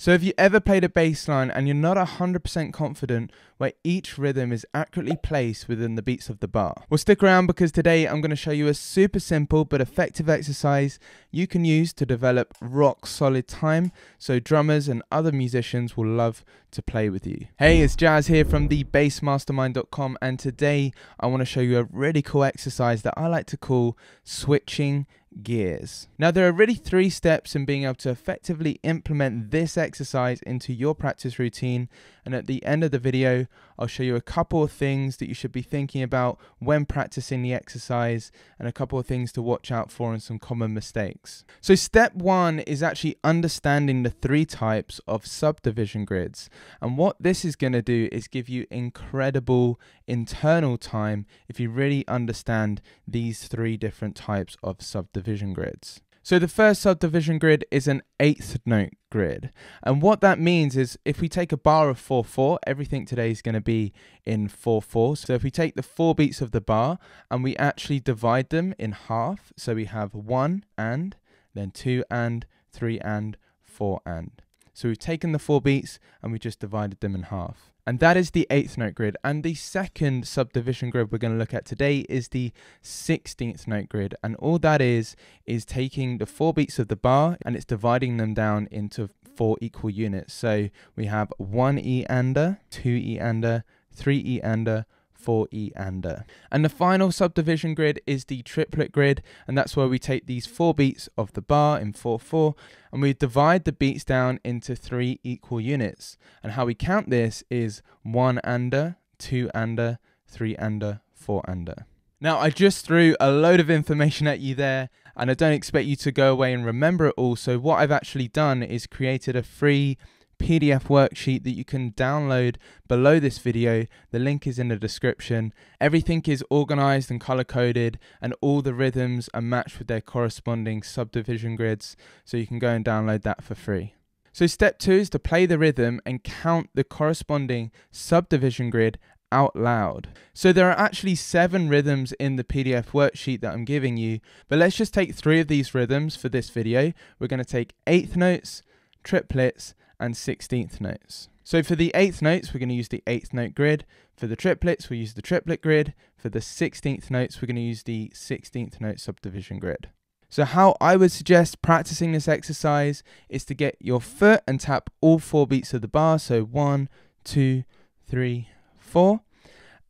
So if you ever played a bass line and you're not 100% confident where each rhythm is accurately placed within the beats of the bar? Well, stick around, because today I'm going to show you a super simple but effective exercise you can use to develop rock solid time, so drummers and other musicians will love to play with you. Hey, it's Jazz here from the BassMastermind.com, and today I want to show you a really cool exercise that I like to call switching gears. Now, there are really three steps in being able to effectively implement this exercise into your practice routine, and at the end of the video I'll show you a couple of things that you should be thinking about when practicing the exercise, and a couple of things to watch out for and some common mistakes. So step one is actually understanding the three types of subdivision grids, and what this is going to do is give you incredible internal time if you really understand these three different types of subdivision grids. So the first subdivision grid is an eighth note grid, and what that means is if we take a bar of 4/4, everything today is going to be in 4/4. So if we take the 4 beats of the bar and we actually divide them in half, so we have 1 and, then 2 and, 3 and, 4 and. So we've taken the 4 beats and we just divided them in half. And that is the eighth note grid. And the second subdivision grid we're going to look at today is the 16th note grid. And all that is taking the 4 beats of the bar and it's dividing them down into 4 equal units. So we have 1 E ander, 2 E ander, 3 E ander, 4 E ander. And the final subdivision grid is the triplet grid, and that's where we take these 4 beats of the bar in 4/4 and we divide the beats down into 3 equal units. And how we count this is 1 ander, 2 ander, 3 ander, 4 ander. Now, I just threw a load of information at you there, and I don't expect you to go away and remember it all. So what I've actually done is created a free PDF worksheet that you can download below this video. The link is in the description. Everything is organized and color coded, and all the rhythms are matched with their corresponding subdivision grids, so you can go and download that for free. So step 2 is to play the rhythm and count the corresponding subdivision grid out loud. So there are actually 7 rhythms in the PDF worksheet that I'm giving you, but let's just take 3 of these rhythms for this video. We're going to take eighth notes, triplets, and 16th notes. So for the eighth notes, we're going to use the eighth note grid. For the triplets, we'll use the triplet grid. For the 16th notes, we're going to use the 16th note subdivision grid. So how I would suggest practicing this exercise is to get your foot and tap all 4 beats of the bar. So 1, 2, 3, 4.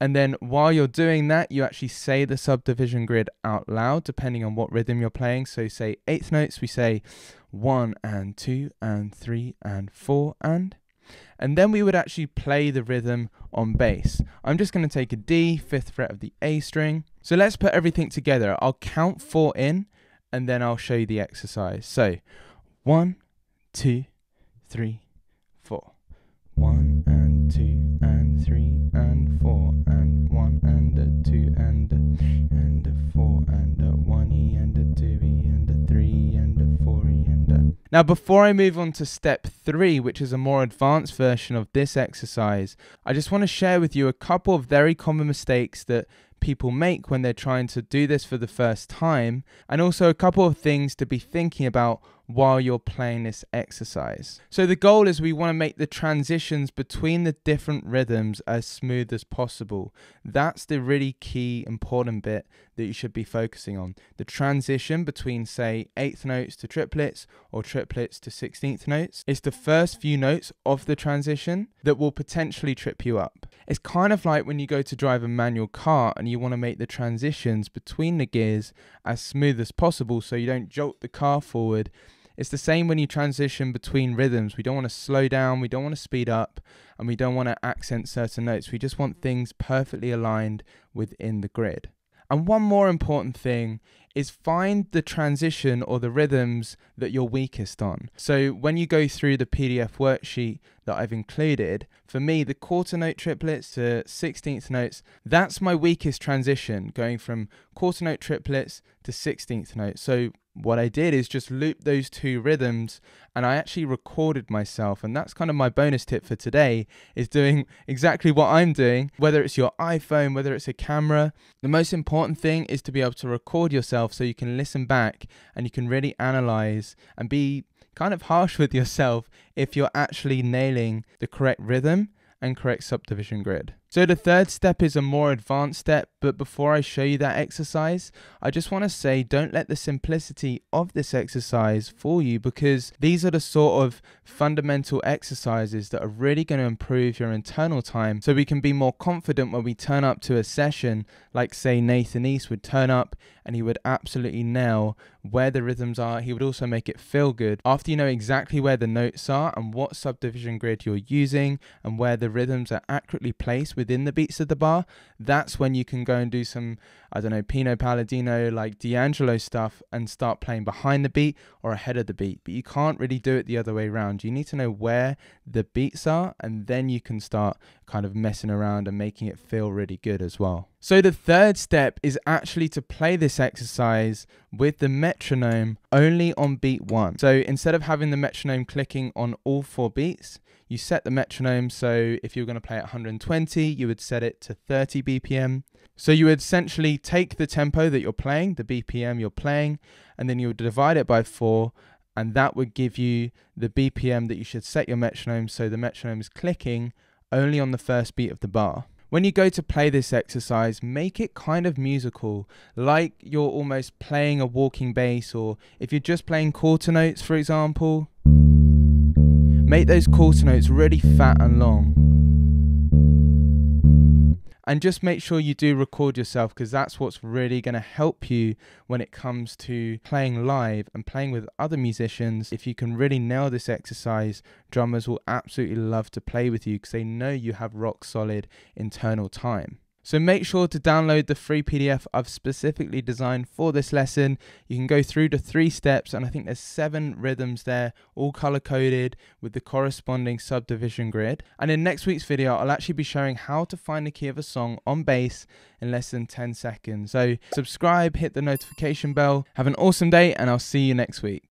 And then while you're doing that, you actually say the subdivision grid out loud, depending on what rhythm you're playing. So say eighth notes, we say 1 and 2 and 3 and 4 and. And then we would actually play the rhythm on bass. I'm just going to take a D, 5th fret of the A string. So let's put everything together. I'll count 4 in and then I'll show you the exercise. So 1, 2, 3, 4. 1 and 2 and 3 and 4 and 1 and 2 and 3 and 4 and 1 and 2 and 3 and 4 and. Now, before I move on to step 3, which is a more advanced version of this exercise, I just want to share with you a couple of very common mistakes that people make when they're trying to do this for the first time, and also a couple of things to be thinking about while you're playing this exercise. So the goal is we want to make the transitions between the different rhythms as smooth as possible. That's the really key important bit that you should be focusing on. The transition between, say, 8th notes to triplets or triplets to 16th notes. It's the first few notes of the transition that will potentially trip you up. It's kind of like when you go to drive a manual car and you want to make the transitions between the gears as smooth as possible so you don't jolt the car forward. It's the same when you transition between rhythms. We don't want to slow down, we don't want to speed up, and we don't want to accent certain notes. We just want things perfectly aligned within the grid. And one more important thing is find the transition or the rhythms that you're weakest on. So when you go through the PDF worksheet that I've included, for me, the quarter note triplets to 16th notes, that's my weakest transition, going from quarter note triplets to 16th notes. So what I did is just loop those 2 rhythms, and I actually recorded myself, and that's kind of my bonus tip for today, is doing exactly what I'm doing. Whether it's your iPhone, whether it's a camera, the most important thing is to be able to record yourself so you can listen back and you can really analyze and be kind of harsh with yourself if you're actually nailing the correct rhythm and correct subdivision grid. So the third step is a more advanced step, but before I show you that exercise, I just want to say don't let the simplicity of this exercise fool you, because these are the sort of fundamental exercises that are really going to improve your internal time so we can be more confident when we turn up to a session, like say Nathan East would turn up and he would absolutely nail where the rhythms are. He would also make it feel good after you know exactly where the notes are and what subdivision grid you're using and where the rhythms are accurately placed within the beats of the bar. That's when you can go and do some, I don't know, Pino Palladino, like D'Angelo stuff, and start playing behind the beat or ahead of the beat. But you can't really do it the other way around. You need to know where the beats are, and then you can start kind of messing around and making it feel really good as well. So the third step is actually to play this exercise with the metronome only on beat one. So instead of having the metronome clicking on all four beats, you set the metronome. So if you're going to play at 120, you would set it to 30 BPM. So you would essentially take the tempo that you're playing, the BPM you're playing, and then you would divide it by 4, and that would give you the BPM that you should set your metronome, so the metronome is clicking only on the first beat of the bar. When you go to play this exercise, make it kind of musical, like you're almost playing a walking bass, or if you're just playing quarter notes, for example, make those quarter notes really fat and long. And just make sure you do record yourself, because that's what's really going to help you when it comes to playing live and playing with other musicians. If you can really nail this exercise, drummers will absolutely love to play with you because they know you have rock solid internal time. So make sure to download the free PDF I've specifically designed for this lesson. You can go through the 3 steps, and I think there's 7 rhythms there, all color coded with the corresponding subdivision grid. And in next week's video, I'll actually be showing how to find the key of a song on bass in less than 10 seconds. So subscribe, hit the notification bell, have an awesome day, and I'll see you next week.